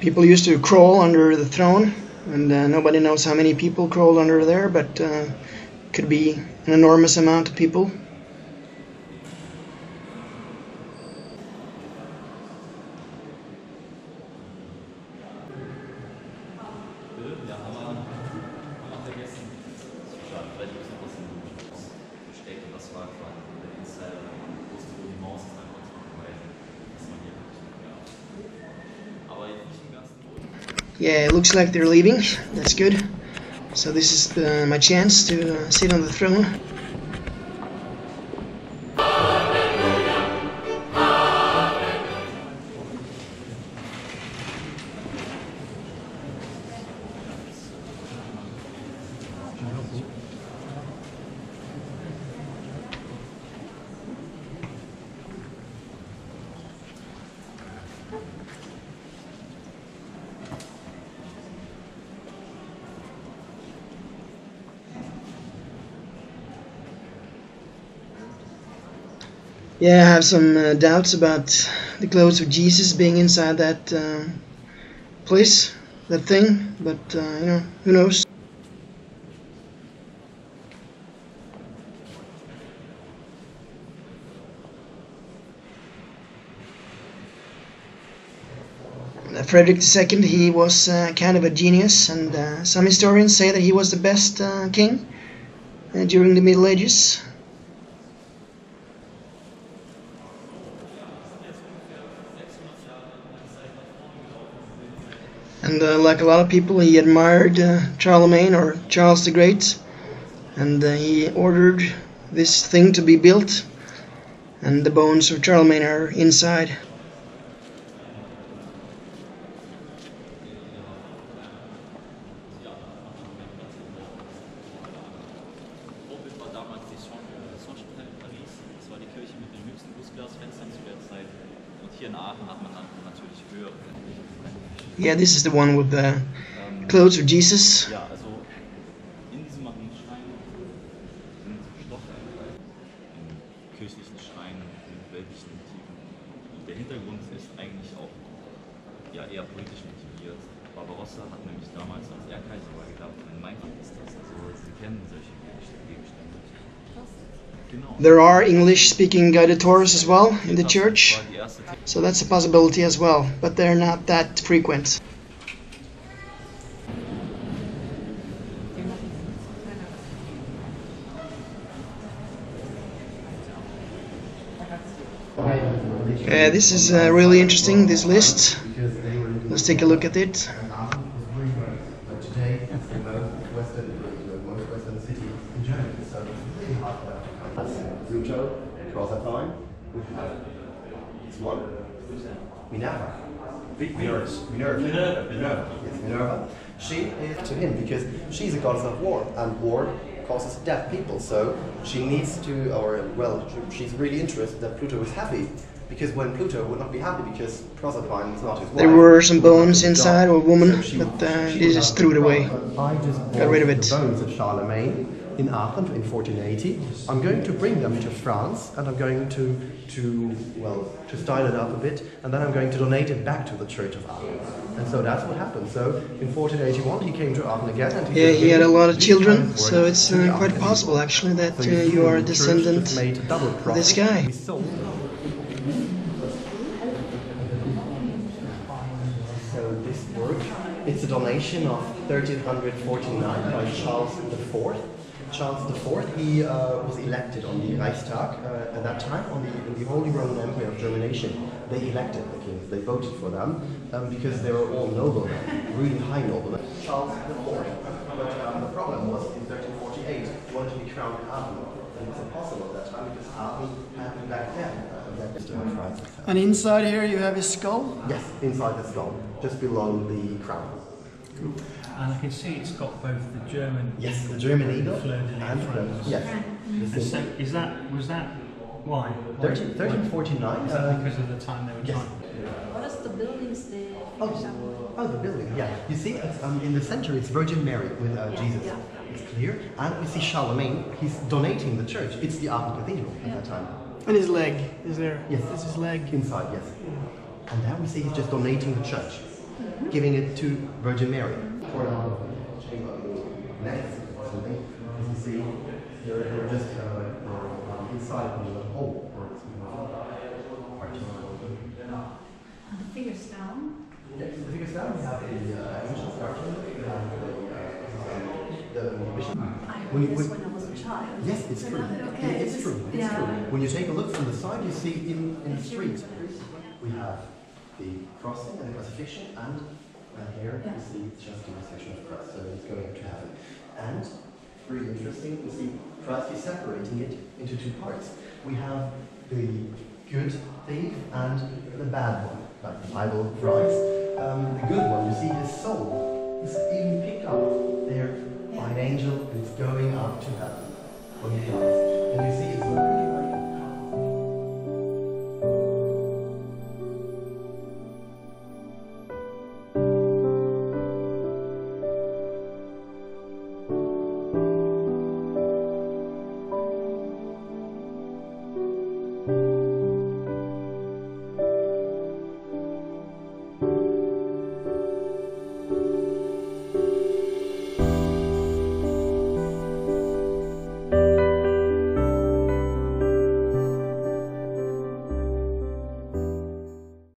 People used to crawl under the throne, and nobody knows how many people crawled under there, but it could be an enormous amount of people. Yeah, it looks like they're leaving. That's good. So this is my chance to sit on the throne. Yeah, I have some doubts about the clothes of Jesus being inside that place, that thing, but you know, who knows? Frederick II, he was kind of a genius, and some historians say that he was the best king during the Middle Ages. And like a lot of people, he admired Charlemagne or Charles the Great, and he ordered this thing to be built, and the bones of Charlemagne are inside. Yeah, this is the one with the clothes of Jesus. There are English-speaking guided tours as well in the church, so that's a possibility as well, but they're not that frequent. This is really interesting, this list. Let's take a look at it. Pluto, Proserpine, it's one. Minerva. Minerva. Yes, Minerva. She is to him because she's a goddess of war, and war causes death people. So she needs to, or well, she's really interested that Pluto is happy, because when Pluto would not be happy, because Proserpine was not his wife. There were some bones inside, or woman, so but they just threw it away. I just got rid of it. The bones of Charlemagne in Aachen in 1480. I'm going to bring them to France, and I'm going to style it up a bit, and then I'm going to donate it back to the Church of Aachen. And so that's what happened. So in 1481 he came to Aachen again. And he had a lot of children, so it's quite possible actually that you are a descendant of this guy. So this work, it's a donation of 1349 by Charles IV. Charles IV, he was elected on the Reichstag at that time, in the Holy Roman Empire of Germination. They elected the kings, they voted for them, because they were all noblemen, really high noblemen. Charles IV, but the problem was in 1348, he wanted to be crowned in Aachen, and it was impossible at that time because Aachen happened back then. And inside here you have his skull? Yes, inside the skull, just below the crown. Cool. And I can see it's got both the German, yes, the German eagle and French. Yes. And so was that why? 1349. Because of the time they were trying. What is the buildings there? Oh, the building. Yeah. You see, it's, in the center it's Virgin Mary with Jesus. Yeah. It's clear, and we see Charlemagne. He's donating the church. It's the Aachen Cathedral at that time. And his leg is there. Yes, this is his leg inside. Yes. And there we see he's just donating the church. giving it to Virgin Mary. Next, as you see, they're just inside the hole. The figure's down? Yes, the figure's down. We have a mission structure and the mission. I read this when I was a child. Yes, it's true. Okay. It's true. It's true. When you take a look from the side, you see in the street, we have the crossing and the crucifixion, and here you see just the crucifixion of Christ, so it's going to heaven. And, really interesting, we see Christ is separating it into two parts. We have the good thing and the bad one, like the Bible writes. The good one, you see his soul is even picked up there by an angel and it's going up to heaven.